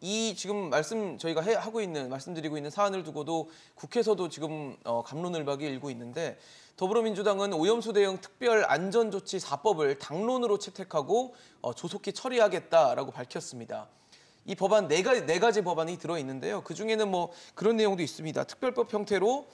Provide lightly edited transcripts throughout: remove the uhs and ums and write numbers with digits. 이 지금 저희가 말씀드리고 있는 사안을 두고도 국회에서도 지금 갑론을박이 일고 있는데, 더불어민주당은 오염수 대응 특별 안전조치 4법을 당론으로 채택하고 조속히 처리하겠다라고 밝혔습니다. 이 법안 네 가지 법안이 들어있는데요. 그중에는 뭐 그런 내용도 있습니다. 특별법 형태로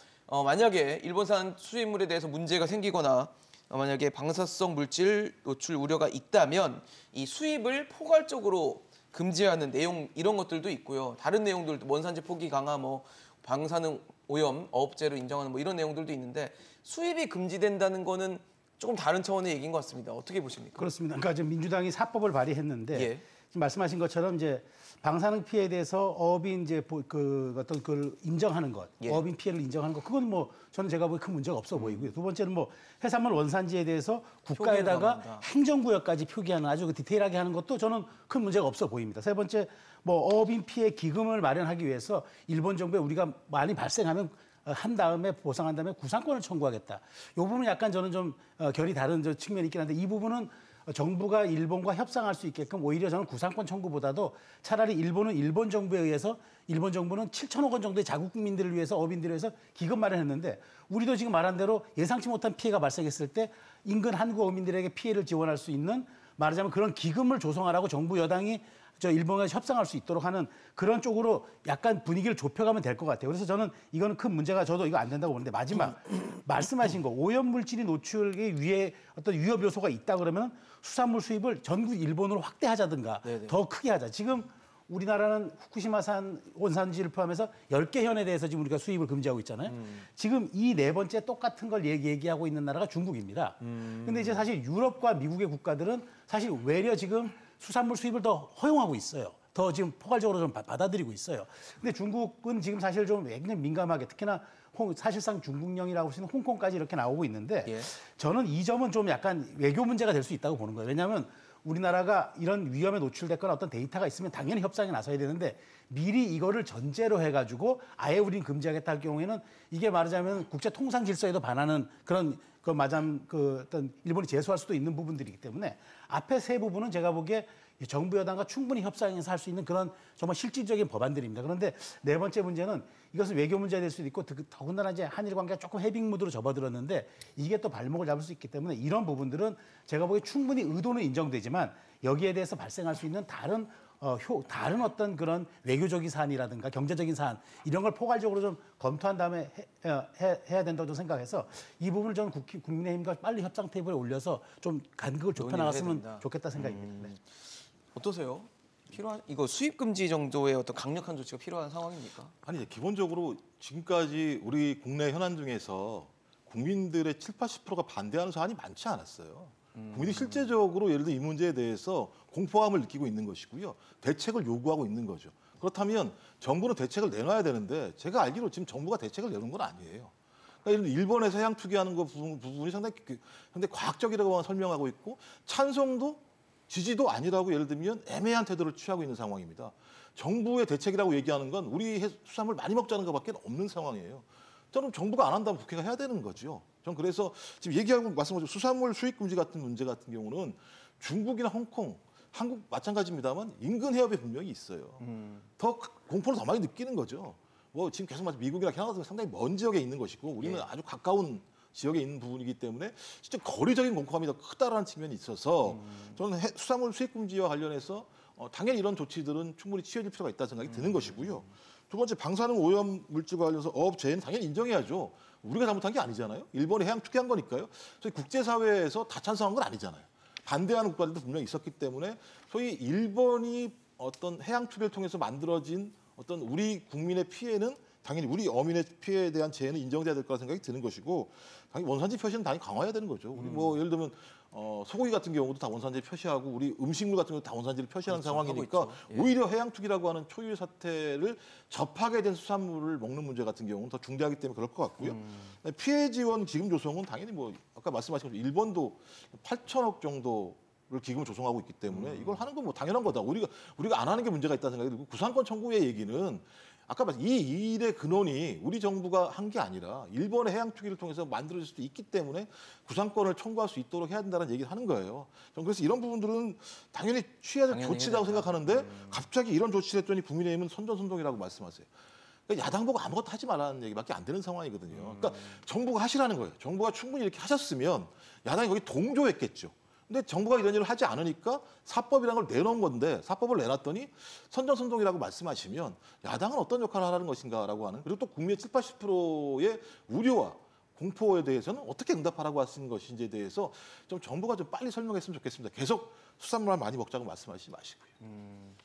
만약에 일본산 수입물에 대해서 문제가 생기거나 만약에 방사성 물질 노출 우려가 있다면 이 수입을 포괄적으로 금지하는 내용, 이런 것들도 있고요. 다른 내용들도 원산지 포기 강화, 뭐 방사능 오염 어업재로 인정하는 뭐 이런 내용들도 있는데, 수입이 금지된다는 거는 조금 다른 차원의 얘기인 것 같습니다. 어떻게 보십니까? 그렇습니다. 그러니까 지금 민주당이 4법을 발의했는데, 예. 지금 말씀하신 것처럼 이제 방사능 피해에 대해서 어업이 이제 그걸 인정하는 것, 예. 어업인 피해를 인정하는 것, 그건 뭐 저는 제가 보기에 큰 문제가 없어 보이고요. 두 번째는 뭐 해산물 원산지에 대해서 국가에다가 행정구역까지 표기하는 아주 디테일하게 하는 것도 저는 큰 문제가 없어 보입니다. 세 번째, 뭐 어업인 피해 기금을 마련하기 위해서 일본 정부에 우리가 많이 발생하면 한 다음에 보상한 다음에 구상권을 청구하겠다. 이 부분은 약간 저는 좀 결이 다른 측면이 있긴 한데, 이 부분은 정부가 일본과 협상할 수 있게끔 오히려 저는 구상권 청구보다도 차라리 일본은 일본 정부에 의해서, 일본 정부는 7천억 원 정도의 자국 국민들을 위해서, 어업인들을 위해서 기금 마련했는데, 우리도 지금 말한 대로 예상치 못한 피해가 발생했을 때 인근 한국 어민들에게 피해를 지원할 수 있는, 말하자면 그런 기금을 조성하라고 정부 여당이 일본과 협상할 수 있도록 하는 그런 쪽으로 약간 분위기를 좁혀가면 될 것 같아요. 그래서 저는 이거는 큰 문제가, 저도 이거 안 된다고 보는데, 마지막 말씀하신 거, 오염물질이 노출에 위에 어떤 위협 요소가 있다 그러면 수산물 수입을 전국 일본으로 확대하자든가, 네네. 더 크게 하자. 지금 우리나라는 후쿠시마산 원산지를 포함해서 10개 현에 대해서 지금 우리가 수입을 금지하고 있잖아요. 지금 이 네 번째 똑같은 걸 얘기하고 있는 나라가 중국입니다. 근데 이제 사실 유럽과 미국의 국가들은 사실 외려 지금 수산물 수입을 더 허용하고 있어요. 더 지금 포괄적으로 좀 받아들이고 있어요. 근데 중국은 지금 사실 좀 굉장히 민감하게, 특히나 사실상 중국령이라고 할 수 있는 홍콩까지 이렇게 나오고 있는데, 예. 저는 이 점은 좀 약간 외교 문제가 될 수 있다고 보는 거예요. 왜냐하면 우리나라가 이런 위험에 노출됐거나 어떤 데이터가 있으면 당연히 협상에 나서야 되는데, 미리 이거를 전제로 해가지고 아예 우린 금지하겠다 할 경우에는 이게 말하자면 국제 통상 질서에도 반하는 그런 어떤 일본이 제소할 수도 있는 부분들이기 때문에, 앞에 세 부분은 제가 보기에 정부 여당과 충분히 협상해서 할 수 있는 그런 정말 실질적인 법안들입니다. 그런데 네 번째 문제는, 이것은 외교 문제가 될 수도 있고, 더군다나 이제 한일 관계가 조금 해빙 무드로 접어들었는데 이게 또 발목을 잡을 수 있기 때문에, 이런 부분들은 제가 보기에 충분히 의도는 인정되지만 여기에 대해서 발생할 수 있는 다른 다른 어떤 그런 외교적인 사안이라든가 경제적인 사안, 이런 걸 포괄적으로 좀 검토한 다음에 해야 된다고 생각해서, 이 부분을 저는 국민의힘과 빨리 협상 테이블에 올려서 좀 간극을 좁혀 나갔으면 좋겠다 생각입니다. 네. 어떠세요? 이거 수입 금지 정도의 어떤 강력한 조치가 필요한 상황입니까? 아니, 기본적으로 지금까지 우리 국내 현안 중에서 국민들의 70, 80%가 반대하는 사안이 많지 않았어요. 국민이 실제적으로 예를 들어 이 문제에 대해서 공포감을 느끼고 있는 것이고요. 대책을 요구하고 있는 거죠. 그렇다면 정부는 대책을 내놔야 되는데, 제가 알기로 지금 정부가 대책을 내놓은 건 아니에요. 그러니까 일본에서 해양 투기하는 거 부분이 상당히 과학적이라고 설명하고 있고, 찬성도 지지도 아니라고 예를 들면 애매한 태도를 취하고 있는 상황입니다. 정부의 대책이라고 얘기하는 건 우리 수산물 많이 먹자는 것밖에 없는 상황이에요. 저는 정부가 안 한다면 국회가 해야 되는 거죠. 전 그래서 지금 얘기하고 말씀하신 수산물 수입 금지 같은 문제 같은 경우는 중국이나 홍콩, 한국 마찬가지입니다만 인근 해협에 분명히 있어요. 더 공포를 더 많이 느끼는 거죠. 뭐 지금 계속 말씀 미국이나 캐나다 같은 상당히 먼 지역에 있는 것이고, 우리는 예. 아주 가까운 지역에 있는 부분이기 때문에 진짜 거리적인 공포감이 더 크다라는 측면이 있어서 저는 수산물 수입 금지와 관련해서 당연히 이런 조치들은 충분히 취해질 필요가 있다는 생각이 드는 것이고요. 두 번째, 방사능 오염 물질과 관련해서 어업재해는 당연히 인정해야죠. 우리가 잘못한 게 아니잖아요. 일본이 해양 투기한 거니까요. 소위 국제사회에서 다 찬성한 건 아니잖아요. 반대하는 국가들도 분명히 있었기 때문에, 소위 일본이 어떤 해양 투기를 통해서 만들어진 어떤 우리 국민의 피해는 당연히 우리 어민의 피해에 대한 재해는 인정돼야 될 거라 생각이 드는 것이고, 당연히 원산지 표시는 당연히 강화해야 되는 거죠. 우리 뭐 예를 들면 소고기 같은 경우도 다 원산지 표시하고, 우리 음식물 같은 경우도 다 원산지를 표시하는 상황이니까 예. 오히려 해양 투기라고 하는 초유의 사태를 접하게 된 수산물을 먹는 문제 같은 경우는 더 중대하기 때문에 그럴 것 같고요. 피해 지원 기금 조성은 당연히 뭐 아까 말씀하신 것처럼 일본도 8천억 정도 를 기금을 조성하고 있기 때문에 이걸 하는 건 뭐 당연한 거다. 우리가 안 하는 게 문제가 있다는 생각이 들고, 구상권 청구의 얘기는 아까 말씀 이 일의 근원이 우리 정부가 한 게 아니라 일본의 해양 투기를 통해서 만들어질 수도 있기 때문에 구상권을 청구할 수 있도록 해야 된다는 얘기를 하는 거예요. 저는 그래서 이런 부분들은 당연히 취해야 될 조치라고 생각하는데 갑자기 이런 조치를 했더니 국민의힘은 선전선동이라고 말씀하세요. 그러니까 야당보가 아무것도 하지 말라는 얘기밖에 안 되는 상황이거든요. 그러니까 정부가 하시라는 거예요. 정부가 충분히 이렇게 하셨으면 야당이 거기 동조했겠죠. 근데 정부가 이런 일을 하지 않으니까 사법이라는 걸 내놓은 건데 사법을 내놨더니 선전선동이라고 말씀하시면 야당은 어떤 역할을 하라는 것인가라고 하는, 그리고 또 국민의 7, 80%의 우려와 공포에 대해서는 어떻게 응답하라고 하시는 것인지에 대해서 좀 정부가 좀 빨리 설명했으면 좋겠습니다. 계속 수산물만 많이 먹자고 말씀하시지 마시고요.